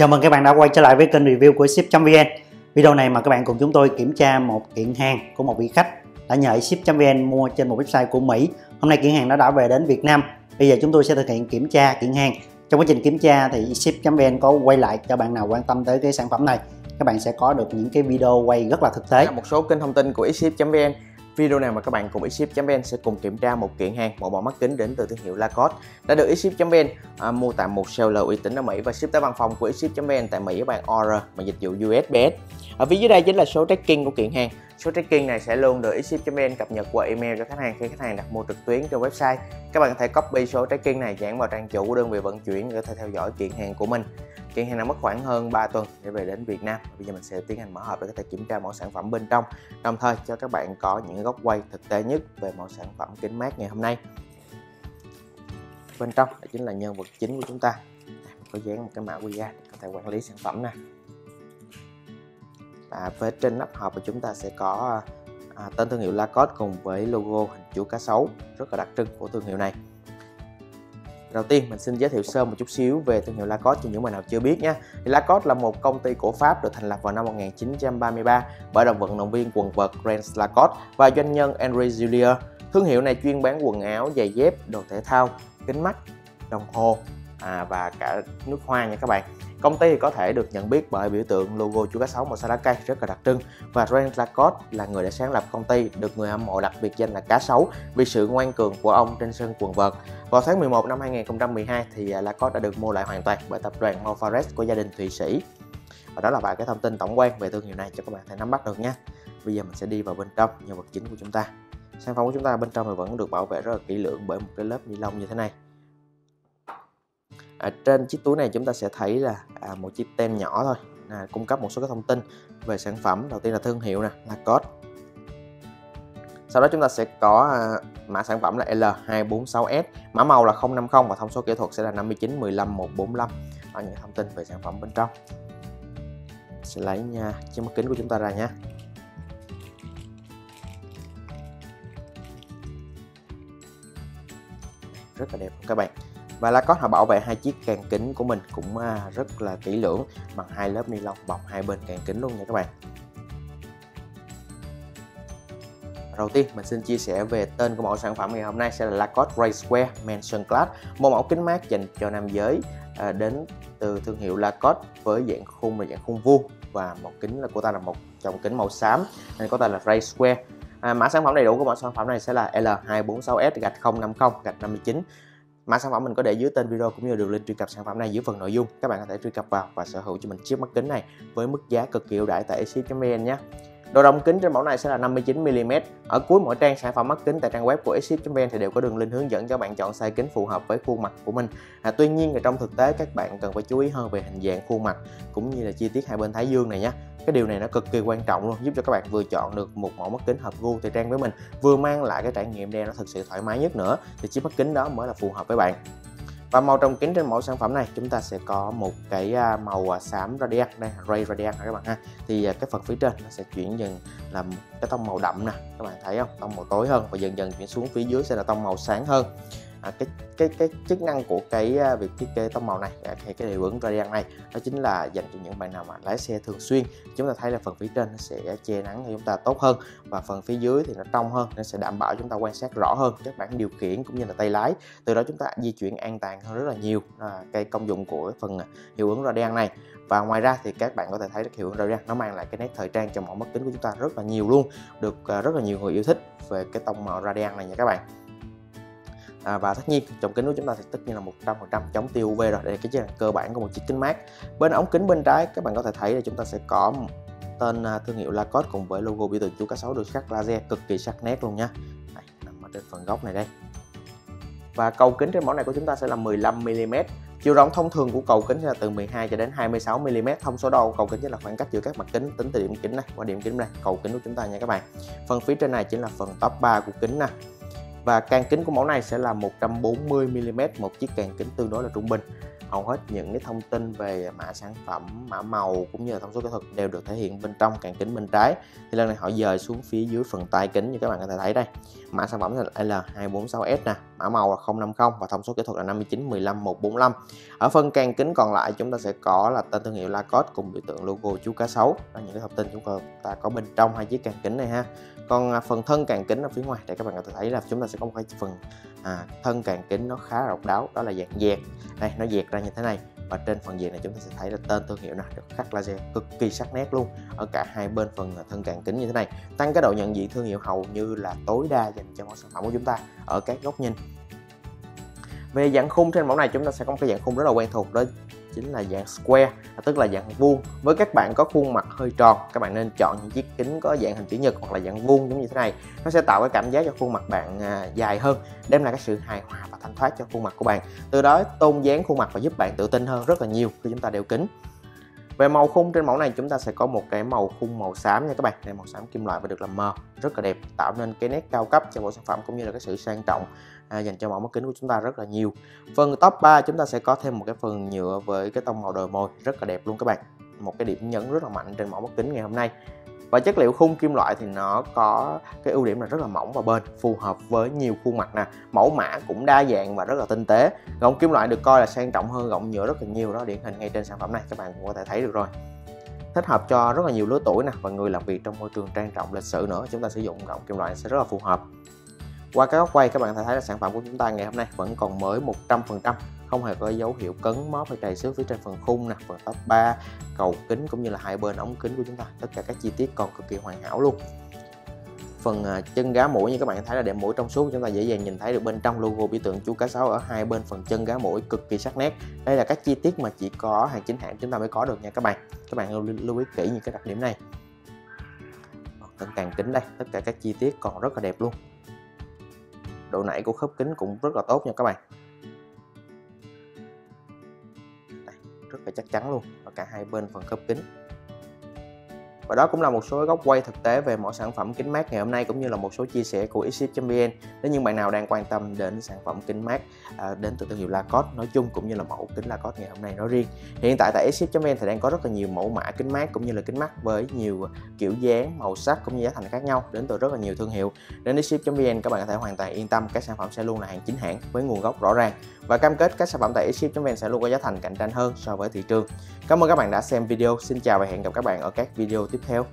Chào mừng các bạn đã quay trở lại với kênh review của ship.vn. Video này mà các bạn cùng chúng tôi kiểm tra một kiện hàng của một vị khách đã nhờ ship.vn mua trên một website của Mỹ. Hôm nay kiện hàng đã về đến Việt Nam. Bây giờ chúng tôi sẽ thực hiện kiểm tra kiện hàng. Trong quá trình kiểm tra thì ship.vn có quay lại cho bạn nào quan tâm tới cái sản phẩm này. Các bạn sẽ có được những cái video quay rất là thực tế. Một số kênh thông tin của ship.vn. Video này mà các bạn cùng eShip.vn sẽ cùng kiểm tra một kiện hàng, một bộ mắt kính đến từ thương hiệu Lacoste đã được eShip.vn mua tại một seller uy tín ở Mỹ và ship tới văn phòng của eShip.vn tại Mỹ ở bang Oregon mà dịch vụ USPS. Ở phía dưới đây chính là số tracking của kiện hàng. Số tracking này sẽ luôn được eShip.vn cập nhật qua email cho khách hàng khi khách hàng đặt mua trực tuyến trên website. Các bạn có thể copy số tracking này dán vào trang chủ của đơn vị vận chuyển để có thể theo dõi kiện hàng của mình. Kiện hàng đã mất khoảng hơn 3 tuần để về đến Việt Nam. Bây giờ mình sẽ tiến hành mở hộp để có thể kiểm tra mẫu sản phẩm bên trong, đồng thời cho các bạn có những góc quay thực tế nhất về mẫu sản phẩm kính mát ngày hôm nay. Bên trong đó chính là nhân vật chính của chúng ta. Có dán một cái mã QR để có thể quản lý sản phẩm nè. Và phía trên nắp hộp của chúng ta sẽ có tên thương hiệu Lacoste cùng với logo hình chú cá sấu rất là đặc trưng của thương hiệu này. Đầu tiên mình xin giới thiệu sơ một chút xíu về thương hiệu Lacoste cho những bạn nào chưa biết nha. Lacoste là một công ty của Pháp được thành lập vào năm 1933 bởi đồng vận động viên quần vợt Rance Lacoste và doanh nhân Henri Julier. Thương hiệu này chuyên bán quần áo, giày dép, đồ thể thao, kính mắt, đồng hồ và cả nước hoa nha các bạn. Công ty có thể được nhận biết bởi biểu tượng logo chú cá sấu màu xanh lá cây rất là đặc trưng và Rance Lacoste là người đã sáng lập công ty, được người hâm mộ đặc biệt danh là cá sấu vì sự ngoan cường của ông trên sân quần vợt. Vào tháng 11 năm 2012 thì Lacoste đã được mua lại hoàn toàn bởi tập đoàn Montfares của gia đình Thụy Sĩ. Và đó là vài cái thông tin tổng quan về thương hiệu này cho các bạn thể nắm bắt được nha. Bây giờ mình sẽ đi vào bên trong nhân vật chính của chúng ta. Sản phẩm của chúng ta bên trong thì vẫn được bảo vệ rất là kỹ lưỡng bởi một cái lớp ni lông như thế này. Ở trên chiếc túi này chúng ta sẽ thấy là một chiếc tem nhỏ thôi, cung cấp một số các thông tin về sản phẩm. Đầu tiên là thương hiệu nè, Lacoste. Sau đó chúng ta sẽ có mã sản phẩm là L246S, mã màu là 050 và thông số kỹ thuật sẽ là 5915145. Đó, những thông tin về sản phẩm bên trong. Sẽ lấy chiếc mắt kính của chúng ta ra nha. Rất là đẹp các bạn. Và Lacoste họ bảo vệ hai chiếc càng kính của mình cũng rất là kỹ lưỡng bằng hai lớp ni lông bọc hai bên càng kính luôn nha các bạn. Đầu tiên mình xin chia sẻ về tên của mẫu sản phẩm ngày hôm nay sẽ là Lacoste Racewear Men Sunglass, một mẫu kính mát dành cho nam giới đến từ thương hiệu Lacoste với dạng khung là dạng khung vuông và một kính là của ta là một dòng kính màu xám nên có tên là Racewear. Mã sản phẩm đầy đủ của mẫu sản phẩm này sẽ là L246S-050-59. Mã sản phẩm mình có để dưới tên video cũng như đường link truy cập sản phẩm này dưới phần nội dung. Các bạn có thể truy cập vào và sở hữu cho mình chiếc mắt kính này với mức giá cực kỳ ưu đãi tại eShip.vn nhé. Độ rộng kính trên mẫu này sẽ là 59mm. Ở cuối mỗi trang sản phẩm mắt kính tại trang web của eShip.vn thì đều có đường link hướng dẫn cho bạn chọn size kính phù hợp với khuôn mặt của mình. Tuy nhiên là trong thực tế các bạn cần phải chú ý hơn về hình dạng khuôn mặt cũng như là chi tiết hai bên thái dương này nhé. Cái điều này nó cực kỳ quan trọng luôn, giúp cho các bạn vừa chọn được một mẫu mắt kính hợp gu tùy trang với mình, vừa mang lại cái trải nghiệm đeo nó thực sự thoải mái nhất nữa thì chiếc mắt kính đó mới là phù hợp với bạn. Và màu trong kính trên mẫu sản phẩm này chúng ta sẽ có một cái màu xám radian, đây là Ray Radian các bạn ha. Thì cái phần phía trên nó sẽ chuyển dần là cái tông màu đậm nè, các bạn thấy không? Tông màu tối hơn và dần dần chuyển xuống phía dưới sẽ là tông màu sáng hơn. Cái chức năng của cái việc thiết kế tông màu này hay cái hiệu ứng radian này đó chính là dành cho những bạn nào mà lái xe thường xuyên. Chúng ta thấy là phần phía trên nó sẽ che nắng cho chúng ta tốt hơn và phần phía dưới thì nó trong hơn, nó sẽ đảm bảo chúng ta quan sát rõ hơn các bảng điều khiển cũng như là tay lái, từ đó chúng ta di chuyển an toàn hơn rất là nhiều. Cái công dụng của phần hiệu ứng radian này. Và ngoài ra thì các bạn có thể thấy hiệu ứng radian nó mang lại cái nét thời trang cho mẫu mắt kính của chúng ta rất là nhiều luôn, được rất là nhiều người yêu thích về cái tông màu radian này nha các bạn. Và tất nhiên trong kính của chúng ta thì tất nhiên là 100% chống tia UV rồi. Đây là cái chức năng cơ bản của một chiếc kính mát. Bên ống kính bên trái các bạn có thể thấy là chúng ta sẽ có tên thương hiệu Lacoste cùng với logo biểu tượng chú cá sấu được khắc laser cực kỳ sắc nét luôn nha. Đây, nằm ở trên phần góc này đây. Và cầu kính trên mẫu này của chúng ta sẽ là 15mm. Chiều rộng thông thường của cầu kính là từ 12 cho đến 26mm. Thông số đo cầu kính chính là khoảng cách giữa các mặt kính tính từ điểm kính này qua điểm kính này, cầu kính của chúng ta nha các bạn. Phần phía trên này chính là phần top 3 của kính nè. Và càng kính của mẫu này sẽ là 140mm, một chiếc càng kính tương đối là trung bình. Hầu hết những cái thông tin về mã sản phẩm, mã màu cũng như là thông số kỹ thuật đều được thể hiện bên trong càng kính bên trái. Thì lần này họ dời xuống phía dưới phần tay kính như các bạn có thể thấy đây. Mã sản phẩm là L246S nè, mã màu là 050 và thông số kỹ thuật là 5915145. Ở phân can kính còn lại chúng ta sẽ có là tên thương hiệu Lacoste cùng biểu tượng logo chú cá sấu. Đó là những cái thông tin chúng ta có bên trong hai chiếc càng kính này ha. Còn phần thân càng kính ở phía ngoài để các bạn có thể thấy là chúng ta sẽ có một cái phần thân càng kính nó khá độc đáo, đó là dạng dẹt. Đây, nó dẹt ra như thế này và trên phần dẹt này chúng ta sẽ thấy là tên thương hiệu này được khắc laser cực kỳ sắc nét luôn ở cả hai bên phần thân càng kính như thế này, tăng cái độ nhận diện thương hiệu hầu như là tối đa dành cho mẫu sản phẩm của chúng ta ở các góc nhìn. Về dạng khung trên mẫu này chúng ta sẽ có một cái dạng khung rất là quen thuộc, đó chính là dạng square, tức là dạng vuông. Với các bạn có khuôn mặt hơi tròn, các bạn nên chọn những chiếc kính có dạng hình chữ nhật hoặc là dạng vuông giống như thế này. Nó sẽ tạo cái cảm giác cho khuôn mặt bạn dài hơn, đem lại cái sự hài hòa và thanh thoát cho khuôn mặt của bạn. Từ đó tôn dáng khuôn mặt và giúp bạn tự tin hơn rất là nhiều khi chúng ta đeo kính. Về màu khung trên mẫu này chúng ta sẽ có một cái màu khung màu xám nha các bạn. Đây, màu xám kim loại và được làm mờ rất là đẹp, tạo nên cái nét cao cấp cho bộ sản phẩm cũng như là cái sự sang trọng dành cho mẫu mắt kính của chúng ta rất là nhiều. Phần top 3 chúng ta sẽ có thêm một cái phần nhựa với cái tông màu đồi mồi rất là đẹp luôn các bạn. Một cái điểm nhấn rất là mạnh trên mẫu mắt kính ngày hôm nay. Và chất liệu khung kim loại thì nó có cái ưu điểm là rất là mỏng và bền, phù hợp với nhiều khuôn mặt nè, mẫu mã cũng đa dạng và rất là tinh tế. Gọng kim loại được coi là sang trọng hơn gọng nhựa rất là nhiều, đó điển hình ngay trên sản phẩm này các bạn cũng có thể thấy được rồi. Thích hợp cho rất là nhiều lứa tuổi nè và người làm việc trong môi trường trang trọng lịch sự nữa, chúng ta sử dụng gọng kim loại sẽ rất là phù hợp. Qua các góc quay các bạn có thể thấy là sản phẩm của chúng ta ngày hôm nay vẫn còn mới 100%, không hề có dấu hiệu cấn móp hay trầy xước phía trên phần khung nè, phần top 3, cầu kính cũng như là hai bên ống kính của chúng ta, tất cả các chi tiết còn cực kỳ hoàn hảo luôn. Phần chân gá mũi như các bạn thấy là đệm mũi trong suốt, chúng ta dễ dàng nhìn thấy được bên trong logo biểu tượng chú cá sấu ở hai bên phần chân gá mũi cực kỳ sắc nét. Đây là các chi tiết mà chỉ có hàng chính hãng chúng ta mới có được nha các bạn. Các bạn lưu ý kỹ những cái đặc điểm này. Thân càng kính đây, tất cả các chi tiết còn rất là đẹp luôn. Độ nảy của khớp kính cũng rất là tốt nha các bạn. Đây, rất là chắc chắn luôn ở cả hai bên phần khớp kính. Và đó cũng là một số góc quay thực tế về mẫu sản phẩm kính mát ngày hôm nay, cũng như là một số chia sẻ của xship.vn. Nếu như bạn nào đang quan tâm đến sản phẩm kính mát đến từ thương hiệu Lacoste nói chung cũng như là mẫu kính Lacoste ngày hôm nay nói riêng, hiện tại tại xship.vn thì đang có rất là nhiều mẫu mã kính mát cũng như là kính mát với nhiều kiểu dáng, màu sắc cũng như giá thành khác nhau đến từ rất là nhiều thương hiệu. Đến xship.vn các bạn có thể hoàn toàn yên tâm các sản phẩm sẽ luôn là hàng chính hãng với nguồn gốc rõ ràng và cam kết các sản phẩm tại xship.vn sẽ luôn có giá thành cạnh tranh hơn so với thị trường. Cảm ơn các bạn đã xem video. Xin chào và hẹn gặp các bạn ở các video tiếp theo.